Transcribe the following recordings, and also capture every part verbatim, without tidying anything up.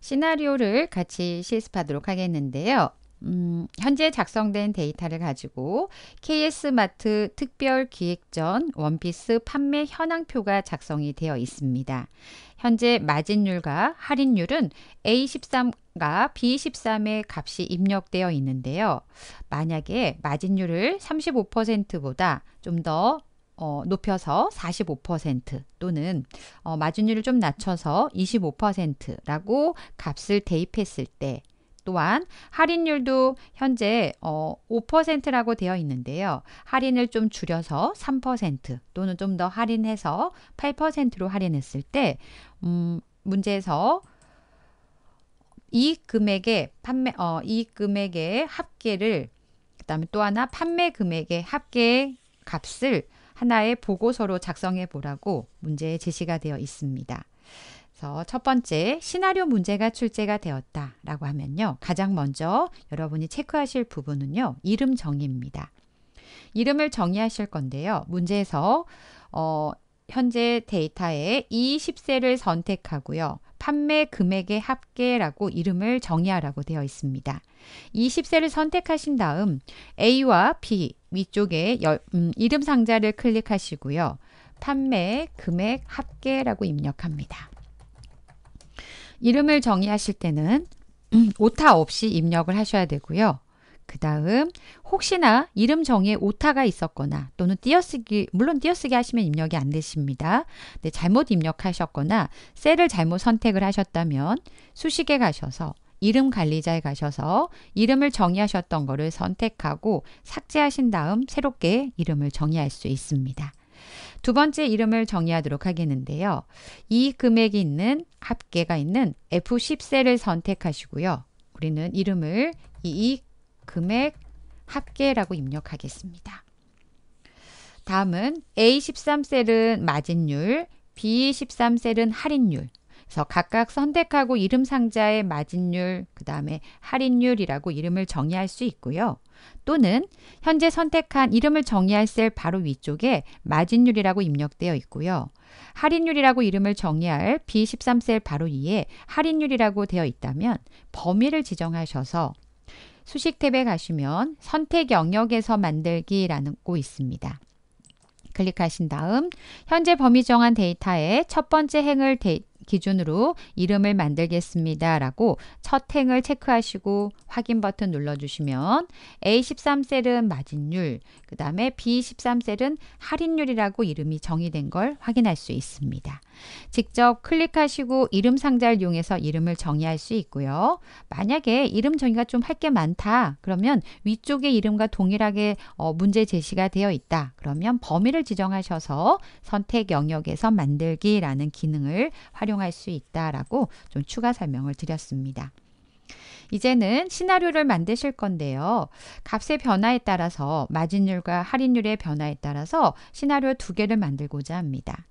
시나리오를 같이 실습하도록 하겠는데요. 음, 현재 작성된 데이터를 가지고 케이에스마트 특별 기획전 원피스 판매 현황표가 작성이 되어 있습니다. 현재 마진율과 할인율은 에이 십삼과 비 십삼의 값이 입력되어 있는데요. 만약에 마진율을 삼십오 퍼센트보다 좀 더 어, 높여서 사십오 퍼센트 또는 어, 마진율을 좀 낮춰서 이십오 퍼센트라고 값을 대입했을 때 또한 할인율도 현재 어, 오 퍼센트라고 되어 있는데요. 할인을 좀 줄여서 삼 퍼센트 또는 좀 더 할인해서 팔 퍼센트로 할인했을 때 음, 문제에서 이 금액의 판매 어, 이 금액의 합계를 그다음에 또 하나 판매 금액의 합계 값을 하나의 보고서로 작성해 보라고 문제에 제시가 되어 있습니다. 첫 번째, 시나리오 문제가 출제가 되었다 라고 하면요, 가장 먼저 여러분이 체크하실 부분은요, 이름 정의입니다. 이름을 정의하실 건데요, 문제에서 어, 현재 데이터에 이, 십 세를 선택하고요, 판매 금액의 합계라고 이름을 정의하라고 되어 있습니다. 이, 십 세를 선택하신 다음 A와 B 위쪽에 여, 음, 이름 상자를 클릭하시고요, 판매 금액 합계라고 입력합니다. 이름을 정의하실 때는 오타 없이 입력을 하셔야 되고요. 그 다음 혹시나 이름 정의에 오타가 있었거나 또는 띄어쓰기, 물론 띄어쓰기 하시면 입력이 안 되십니다. 근데 잘못 입력하셨거나 셀을 잘못 선택을 하셨다면 수식에 가셔서 이름 관리자에 가셔서 이름을 정의하셨던 거를 선택하고 삭제하신 다음 새롭게 이름을 정의할 수 있습니다. 두 번째 이름을 정의하도록 하겠는데요. 이 금액이 있는 합계가 있는 에프 십 세를 선택하시고요. 우리는 이름을 이 금액 합계라고 입력하겠습니다. 다음은 에이 십삼 셀은 마진율, 비 십삼 셀은 할인율. 그래서 각각 선택하고 이름 상자의 마진율, 그 다음에 할인율이라고 이름을 정의할 수 있고요. 또는 현재 선택한 이름을 정의할 셀 바로 위쪽에 마진율이라고 입력되어 있고요. 할인율이라고 이름을 정의할 비 십삼 셀 바로 위에 할인율이라고 되어 있다면 범위를 지정하셔서 수식 탭에 가시면 선택 영역에서 만들기라고 있습니다. 클릭하신 다음 현재 범위 정한 데이터의 첫 번째 행을 데이, 기준으로 이름을 만들겠습니다 라고 첫 행을 체크하시고 확인 버튼 눌러주시면 에이 십삼 셀은 마진율, 그 다음에 비 십삼 셀은 할인율이라고 이름이 정의된 걸 확인할 수 있습니다. 직접 클릭하시고 이름 상자를 이용해서 이름을 정의할 수 있고요. 만약에 이름 정의가 좀 할 게 많다 그러면 위쪽의 이름과 동일하게 어, 문제 제시가 되어 있다 그러면 범위를 지정하셔서 선택 영역에서 만들기라는 기능을 활용할 수 있다라고 좀 추가 설명을 드렸습니다. 이제는 시나리오를 만드실 건데요. 값의 변화에 따라서 마진율과 할인율의 변화에 따라서 시나리오 두 개를 만들고자 합니다.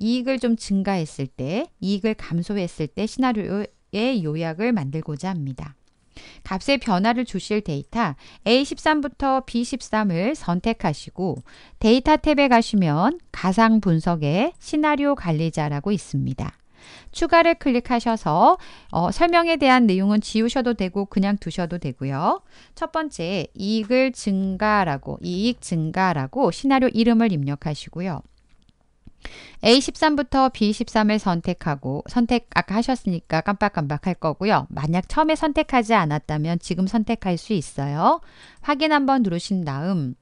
이익을 좀 증가했을 때, 이익을 감소했을 때 시나리오의 요약을 만들고자 합니다. 값의 변화를 주실 데이터 에이 십삼부터 비 십삼을 선택하시고 데이터 탭에 가시면 가상 분석에 시나리오 관리자라고 있습니다. 추가를 클릭하셔서 어, 설명에 대한 내용은 지우셔도 되고 그냥 두셔도 되고요. 첫 번째 이익을 증가라고 이익 증가라고 시나리오 이름을 입력하시고요. 에이 십삼부터 비 십삼을 선택하고 선택 아까 하셨으니까 깜빡깜빡 할 거고요. 만약 처음에 선택하지 않았다면 지금 선택할 수 있어요. 확인 한번 누르신 다음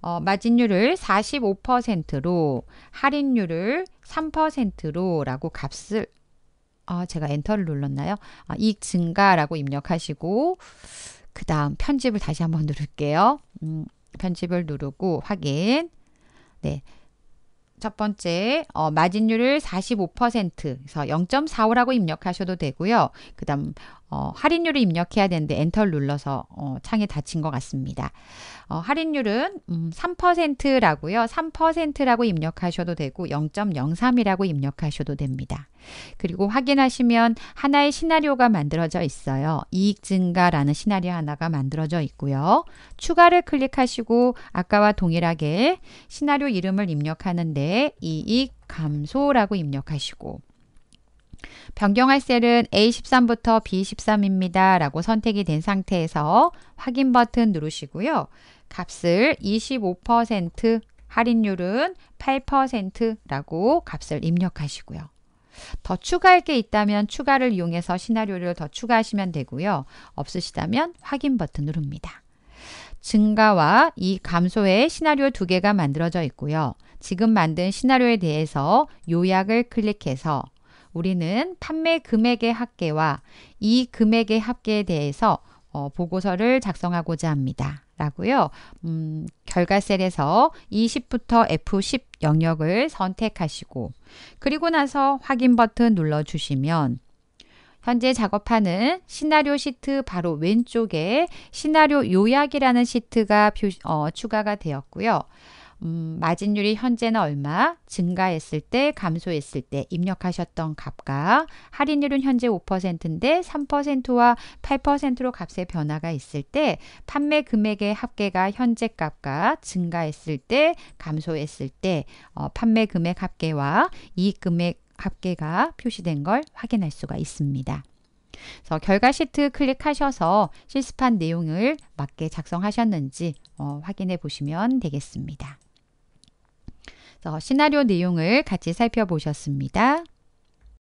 어, 마진율을 사십오 퍼센트로 할인율을 삼 퍼센트로 라고 값을 아, 제가 엔터를 눌렀나요? 아, 이익 증가라고 입력하시고 그 다음 편집을 다시 한번 누를게요. 음, 편집을 누르고 확인. 네. 첫 번째 어, 마진율을 사십오 퍼센트 그래서 영 점 사오라고 입력하셔도 되고요. 그 다음 어, 할인율을 입력해야 되는데 엔터를 눌러서 어, 창에 닫힌 것 같습니다. 어, 할인율은 음, 삼 퍼센트라고요. 삼 퍼센트라고 입력하셔도 되고 영 점 영삼이라고 입력하셔도 됩니다. 그리고 확인하시면 하나의 시나리오가 만들어져 있어요. 이익 증가라는 시나리오 하나가 만들어져 있고요. 추가를 클릭하시고 아까와 동일하게 시나리오 이름을 입력하는데 이익 감소라고 입력하시고 변경할 셀은 에이 십삼부터 비 십삼입니다. 라고 선택이 된 상태에서 확인 버튼 누르시고요. 값을 이십오 퍼센트, 할인율은 팔 퍼센트라고 값을 입력하시고요. 더 추가할 게 있다면 추가를 이용해서 시나리오를 더 추가하시면 되고요. 없으시다면 확인 버튼 누릅니다. 증가와 이 감소의 시나리오 두 개가 만들어져 있고요. 지금 만든 시나리오에 대해서 요약을 클릭해서 우리는 판매 금액의 합계와 이 금액의 합계에 대해서 어, 보고서를 작성하고자 합니다. 라고요. 음, 결과 셀에서 이십부터 에프 십 영역을 선택하시고 그리고 나서 확인 버튼 눌러주시면 현재 작업하는 시나리오 시트 바로 왼쪽에 시나리오 요약이라는 시트가 표시, 어, 추가가 되었고요. 음, 마진율이 현재는 얼마, 증가했을 때, 감소했을 때 입력하셨던 값과 할인율은 현재 오 퍼센트인데 삼 퍼센트와 팔 퍼센트로 값의 변화가 있을 때 판매 금액의 합계가 현재 값과 증가했을 때, 감소했을 때 어, 판매 금액 합계와 이익 금액 합계가 표시된 걸 확인할 수가 있습니다. 그래서 결과 시트 클릭하셔서 실습한 내용을 맞게 작성하셨는지 어, 확인해 보시면 되겠습니다. 그래서 시나리오 내용을 같이 살펴보셨습니다.